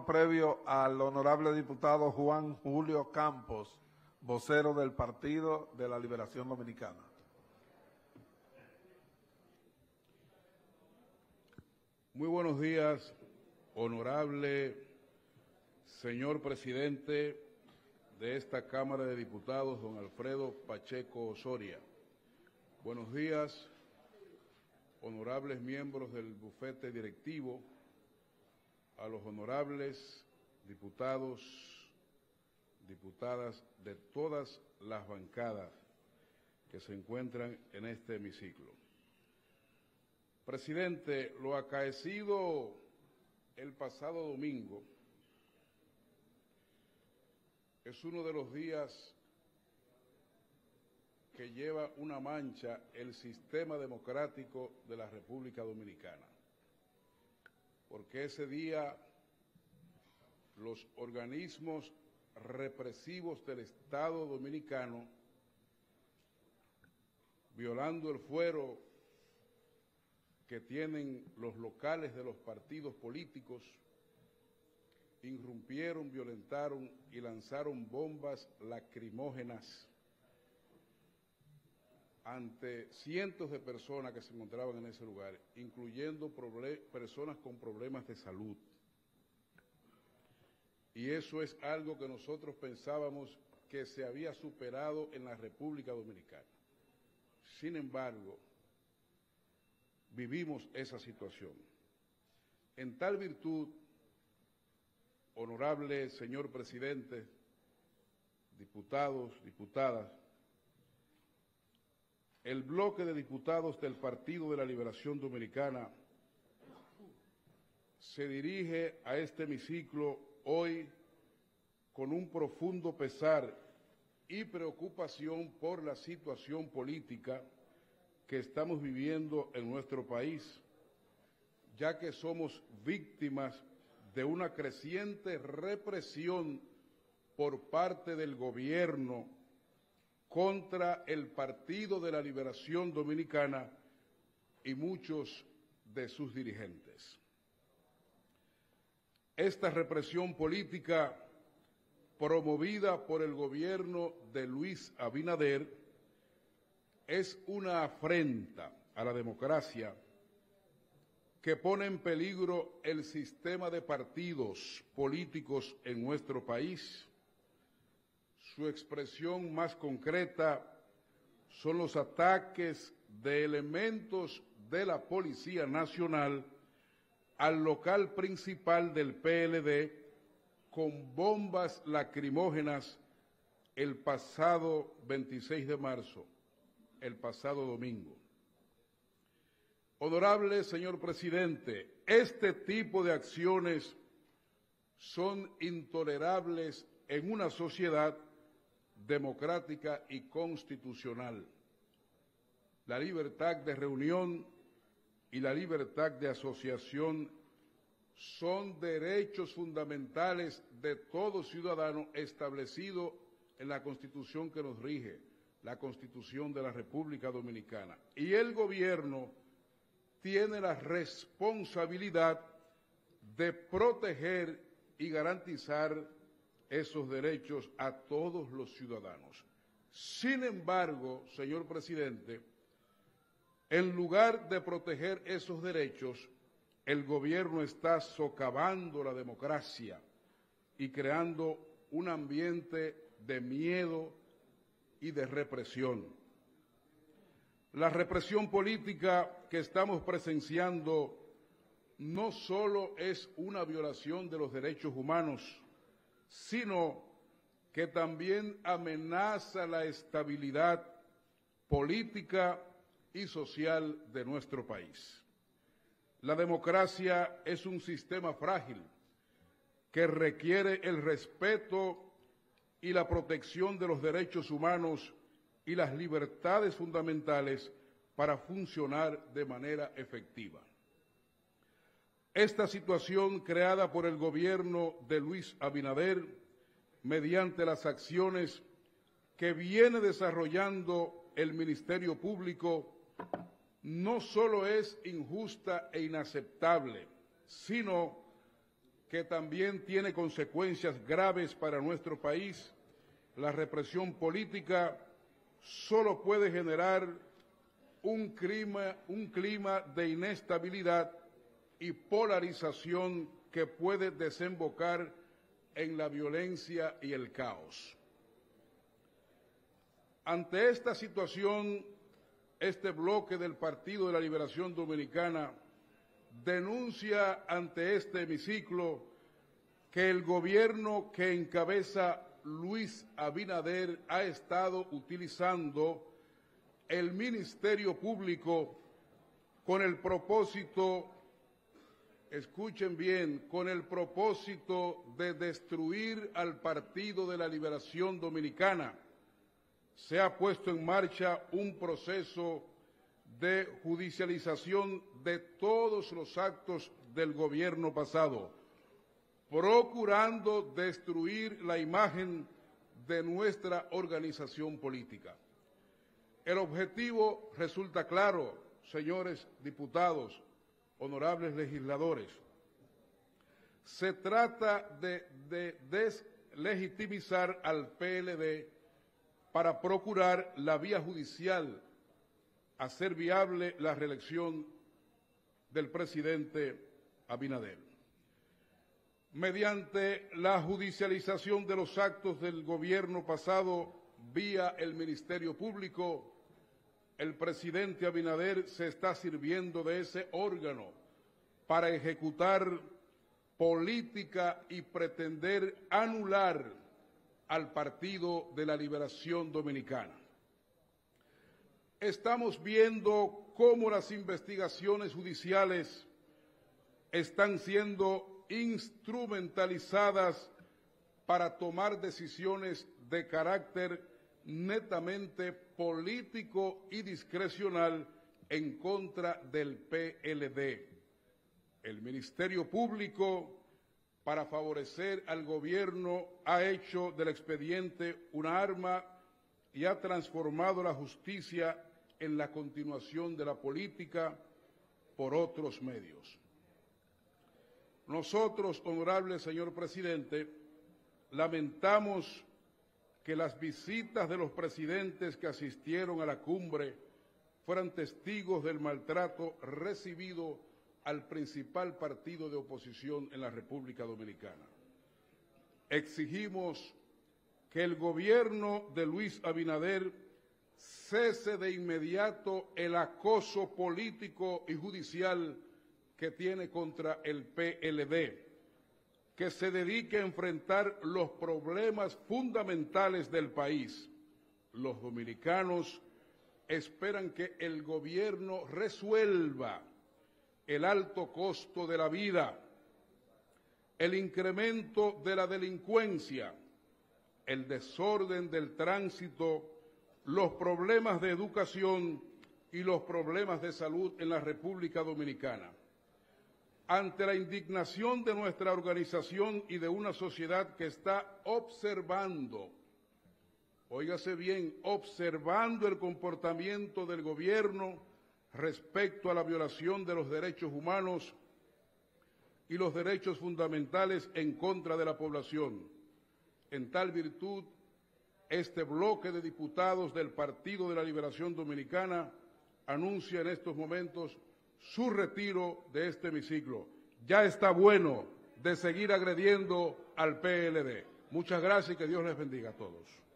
turno previo al honorable diputado Juan Julio Campos, vocero del Partido de la Liberación Dominicana. Muy buenos días, honorable señor presidente de esta Cámara de Diputados, don Alfredo Pacheco Osoria. Buenos días, honorables miembros del bufete directivo, a los honorables diputados, diputadas de todas las bancadas que se encuentran en este hemiciclo. Presidente, lo acaecido el pasado domingo es uno de los días que lleva una mancha el sistema democrático de la República Dominicana, porque ese día los organismos represivos del Estado Dominicano, violando el fuero que tienen los locales de los partidos políticos, irrumpieron, violentaron y lanzaron bombas lacrimógenas ante cientos de personas que se encontraban en ese lugar, incluyendo personas con problemas de salud. Y eso es algo que nosotros pensábamos que se había superado en la República Dominicana. Sin embargo, vivimos esa situación. En tal virtud, honorable señor presidente, diputados, diputadas, el bloque de diputados del Partido de la Liberación Dominicana se dirige a este hemiciclo hoy con un profundo pesar y preocupación por la situación política que estamos viviendo en nuestro país, ya que somos víctimas de una creciente represión por parte del gobierno contra el Partido de la Liberación Dominicana y muchos de sus dirigentes. Esta represión política, promovida por el gobierno de Luis Abinader, es una afrenta a la democracia que pone en peligro el sistema de partidos políticos en nuestro país. Su expresión más concreta son los ataques de elementos de la Policía Nacional al local principal del PLD con bombas lacrimógenas el pasado 26 de marzo, el pasado domingo. Honorable señor presidente, este tipo de acciones son intolerables en una sociedad democrática y constitucional. La libertad de reunión y la libertad de asociación son derechos fundamentales de todo ciudadano establecido en la Constitución que nos rige, la Constitución de la República Dominicana. Y el gobierno tiene la responsabilidad de proteger y garantizar esos derechos a todos los ciudadanos. Sin embargo, señor presidente, en lugar de proteger esos derechos, el gobierno está socavando la democracia y creando un ambiente de miedo y de represión. La represión política que estamos presenciando no solo es una violación de los derechos humanos, sino que también amenaza la estabilidad política y social de nuestro país. La democracia es un sistema frágil que requiere el respeto y la protección de los derechos humanos y las libertades fundamentales para funcionar de manera efectiva. Esta situación creada por el gobierno de Luis Abinader, mediante las acciones que viene desarrollando el Ministerio Público, no solo es injusta e inaceptable, sino que también tiene consecuencias graves para nuestro país, la represión política solo puede generar un clima de inestabilidad y polarización que puede desembocar en la violencia y el caos. Ante esta situación, este bloque del Partido de la Liberación Dominicana denuncia ante este hemiciclo que el gobierno que encabeza Luis Abinader ha estado utilizando el Ministerio Público con el propósito, escuchen bien, con el propósito de destruir al Partido de la Liberación Dominicana. Se ha puesto en marcha un proceso de judicialización de todos los actos del gobierno pasado, procurando destruir la imagen de nuestra organización política. El objetivo resulta claro, señores diputados, honorables legisladores. Se trata de deslegitimizar al PLD para procurar la vía judicial, hacer viable la reelección del presidente Abinader. Mediante la judicialización de los actos del gobierno pasado vía el Ministerio Público, el presidente Abinader se está sirviendo de ese órgano para ejecutar política y pretender anular al Partido de la Liberación Dominicana. Estamos viendo cómo las investigaciones judiciales están siendo instrumentalizadas para tomar decisiones de carácter netamente político y discrecional en contra del PLD. El Ministerio Público, para favorecer al gobierno, ha hecho del expediente una arma y ha transformado la justicia en la continuación de la política por otros medios. Nosotros, honorable señor presidente, lamentamos que las visitas de los presidentes que asistieron a la cumbre fueran testigos del maltrato recibido al principal partido de oposición en la República Dominicana. Exigimos que el gobierno de Luis Abinader cese de inmediato el acoso político y judicial que tiene contra el PLD, que se dedique a enfrentar los problemas fundamentales del país. Los dominicanos esperan que el gobierno resuelva el alto costo de la vida, el incremento de la delincuencia, el desorden del tránsito, los problemas de educación y los problemas de salud en la República Dominicana. Ante la indignación de nuestra organización y de una sociedad que está observando, óigase bien, observando el comportamiento del gobierno respecto a la violación de los derechos humanos y los derechos fundamentales en contra de la población. En tal virtud, este bloque de diputados del Partido de la Liberación Dominicana anuncia en estos momentos su retiro de este hemiciclo. Ya está bueno de seguir agrediendo al PLD. Muchas gracias y que Dios les bendiga a todos.